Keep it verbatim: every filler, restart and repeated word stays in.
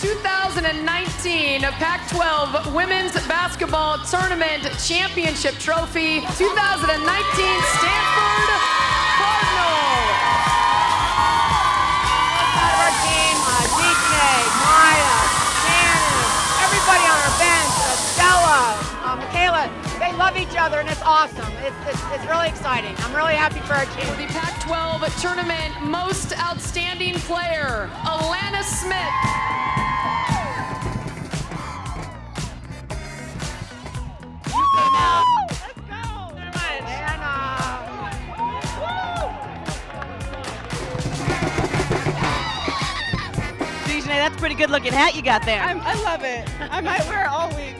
two thousand nineteen Pac twelve Women's Basketball Tournament Championship Trophy, two thousand nineteen Stanford Cardinal. Outside of our team, uh, Deacon, Maya, Shannon, everybody on our bench, Estella, uh, Michaela, they love each other and it's awesome. It's, it's, it's really exciting. I'm really happy for our team. For the Pac twelve Tournament Most Outstanding Player, Alana Smith. That's a pretty good looking hat you got there. I'm, I love it. I might wear it all week.